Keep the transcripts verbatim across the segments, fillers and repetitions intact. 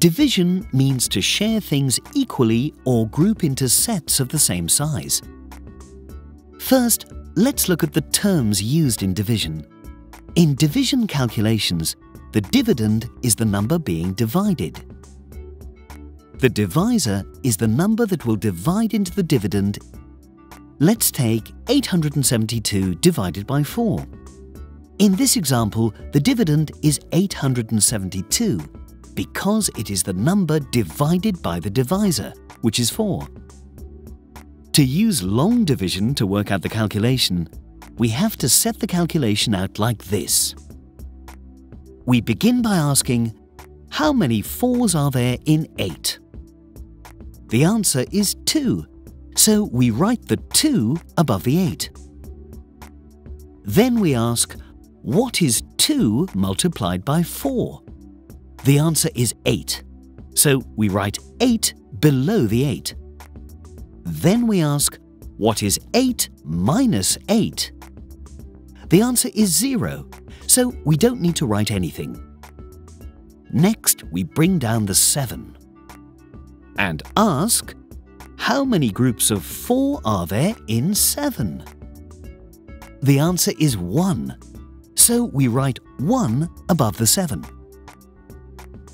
Division means to share things equally or group into sets of the same size. First, let's look at the terms used in division. In division calculations, the dividend is the number being divided. The divisor is the number that will divide into the dividend. Let's take eight hundred seventy-two divided by four. In this example, the dividend is eight hundred seventy-two because it is the number divided by the divisor, which is four. To use long division to work out the calculation, we have to set the calculation out like this. We begin by asking, how many fours are there in eight? The answer is two, so we write the two above the eight. Then we ask, what is two multiplied by four? The answer is eight, so we write eight below the eight. Then we ask, what is eight minus eight? The answer is zero, so we don't need to write anything. Next, we bring down the seven and ask, how many groups of four are there in seven? The answer is one, so we write one above the seven.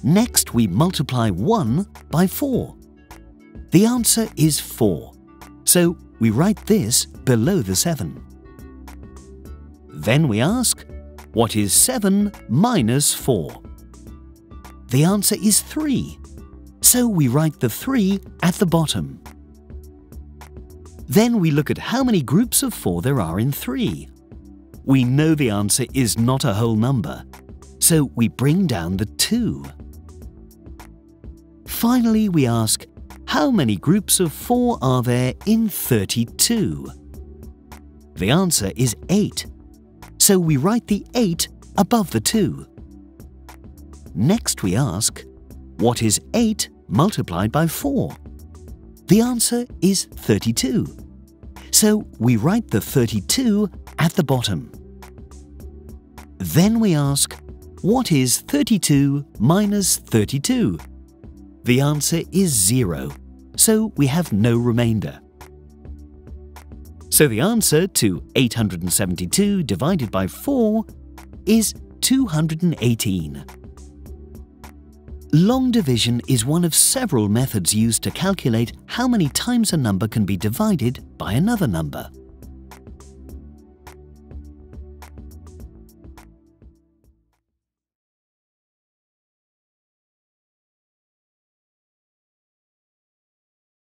Next, we multiply one by four. The answer is four, so we write this below the seven. Then we ask, what is seven minus four? The answer is three, so we write the three at the bottom. Then we look at how many groups of four there are in three. We know the answer is not a whole number, so we bring down the two. Finally, we ask, how many groups of four are there in thirty-two? The answer is eight, so we write the eight above the two. Next we ask, what is eight multiplied by four? The answer is thirty-two, so we write the thirty-two at the bottom. Then we ask, what is thirty-two minus thirty-two? The answer is zero, so we have no remainder. So the answer to eight hundred seventy-two divided by four is two hundred eighteen. Long division is one of several methods used to calculate how many times a number can be divided by another number.